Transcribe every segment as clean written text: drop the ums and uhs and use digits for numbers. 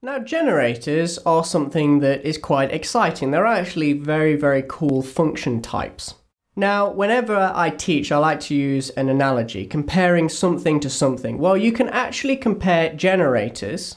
Now, generators are something that is quite exciting. They're actually very, very cool function types. Now, whenever I teach, I like to use an analogy, comparing something to something. Well, you can actually compare generators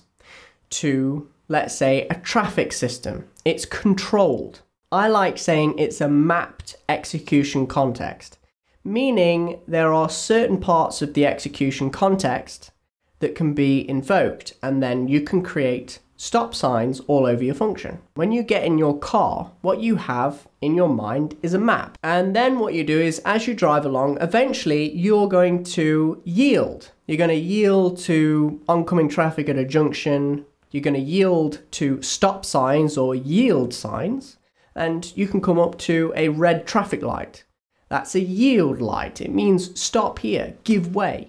to, let's say, a traffic system. It's controlled. I like saying it's a mapped execution context, meaning there are certain parts of the execution context that can be invoked, and then you can create stop signs all over your function. When you get in your car, what you have in your mind is a map. And then what you do is, as you drive along, eventually you're going to yield. You're going to yield to oncoming traffic at a junction. You're going to yield to stop signs or yield signs. And you can come up to a red traffic light. That's a yield light. It means stop here, give way.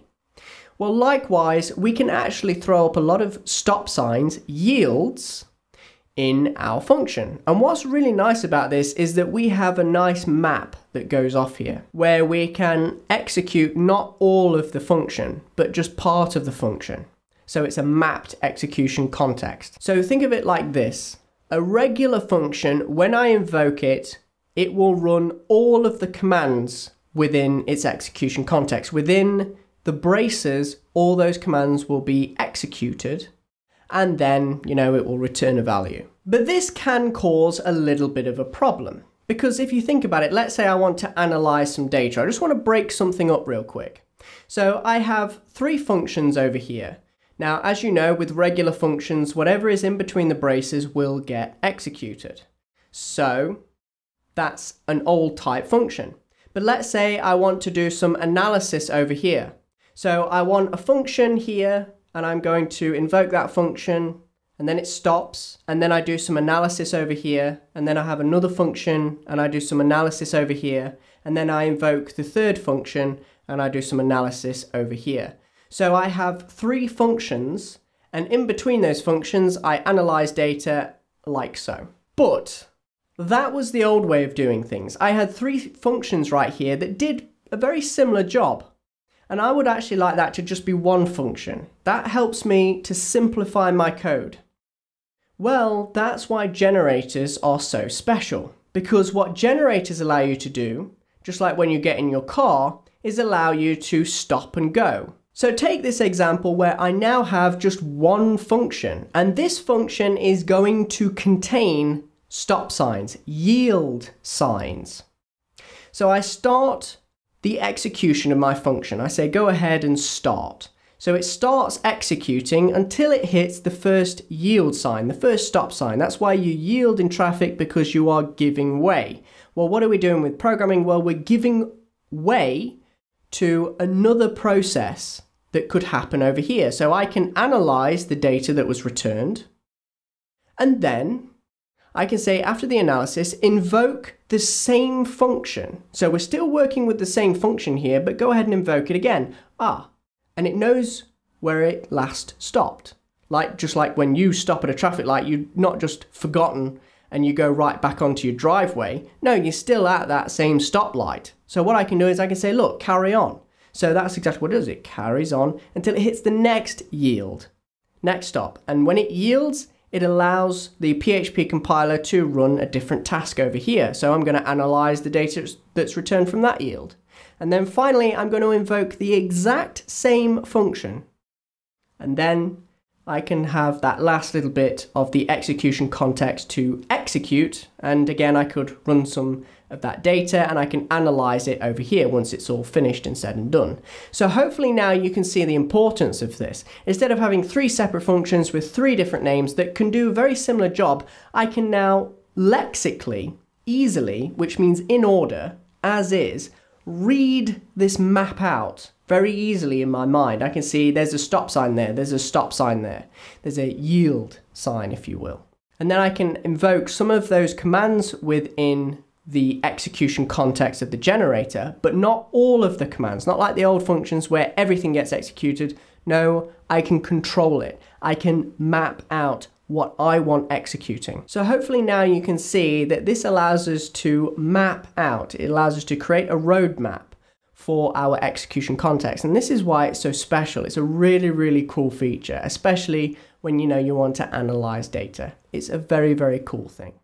Well, likewise, we can actually throw up a lot of stop signs, yields, in our function. And what's really nice about this is that we have a nice map that goes off here, where we can execute not all of the function, but just part of the function. So it's a mapped execution context. So think of it like this. A regular function, when I invoke it, it will run all of the commands within its execution context. Within the braces, all those commands will be executed, and then, you know, it will return a value. But this can cause a little bit of a problem, because if you think about it, let's say I want to analyze some data. I just want to break something up real quick. So I have three functions over here. Now, as you know, with regular functions, whatever is in between the braces will get executed. So that's an old type function. But let's say I want to do some analysis over here. So I want a function here, and I'm going to invoke that function, and then it stops, and then I do some analysis over here, and then I have another function, and I do some analysis over here, and then I invoke the third function, and I do some analysis over here. So I have three functions, and in between those functions, I analyze data like so. But that was the old way of doing things. I had three functions right here that did a very similar job. And I would actually like that to just be one function. That helps me to simplify my code. Well, that's why generators are so special. Because what generators allow you to do, just like when you get in your car, is allow you to stop and go. So take this example where I now have just one function. And this function is going to contain stop signs, yield signs. So I start the execution of my function. I say go ahead and start. So it starts executing until it hits the first yield sign, the first stop sign. That's why you yield in traffic, because you are giving way. Well, what are we doing with programming? Well, we're giving way to another process that could happen over here. So I can analyze the data that was returned, and then I can say after the analysis, invoke the same function. So we're still working with the same function here, but go ahead and invoke it again. And it knows where it last stopped. Just like when you stop at a traffic light, you've not just forgotten and you go right back onto your driveway. No, you're still at that same stoplight. So what I can do is I can say, look, carry on. So that's exactly what it does. It carries on until it hits the next yield, next stop. And when it yields, it allows the PHP compiler to run a different task over here. So I'm going to analyze the data that's returned from that yield. And then finally, I'm going to invoke the exact same function. And then I can have that last little bit of the execution context to execute. And again, I could run some of that data, and I can analyze it over here once it's all finished and said and done. So hopefully now you can see the importance of this. Instead of having three separate functions with three different names that can do a very similar job, I can now lexically, easily, which means in order, as is, read this map out very easily in my mind. I can see there's a stop sign there, there's a stop sign there, there's a yield sign, if you will. And then I can invoke some of those commands within the execution context of the generator, but not all of the commands, not like the old functions where everything gets executed. No, I can control it. I can map out what I want executing. So hopefully now you can see that this allows us to map out. It allows us to create a roadmap for our execution context. And this is why it's so special. It's a really, really cool feature, especially when you know you want to analyze data. It's a very, very cool thing.